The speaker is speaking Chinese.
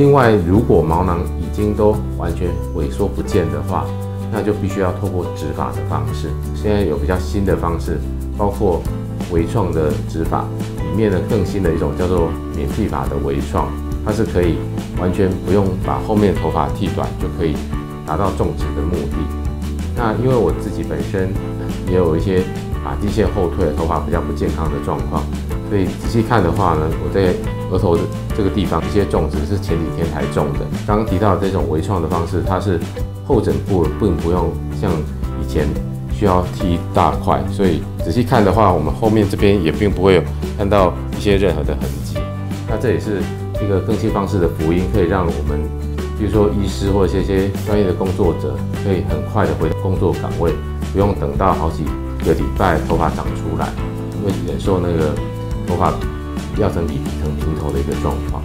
另外，如果毛囊已经都完全萎缩不见的话，那就必须要透过植发的方式。现在有比较新的方式，包括微创的植发，里面呢更新的一种叫做免剃发的微创，它是可以完全不用把后面头发剃短就可以达到种植的目的。那因为我自己本身也有一些发际线后退、头发比较不健康的状况，所以仔细看的话呢，我在 额头的这个地方，一些种植是前几天才种的。刚刚提到的这种微创的方式，它是后枕部并不用像以前需要剃大块，所以仔细看的话，我们后面这边也并不会有看到一些任何的痕迹。那这也是一个更新方式的福音，可以让我们，比如说医师或者一些专业的工作者，可以很快的回到工作岗位，不用等到好几个礼拜头发长出来，会忍受那个头发 掉成皮层平头的一个状况。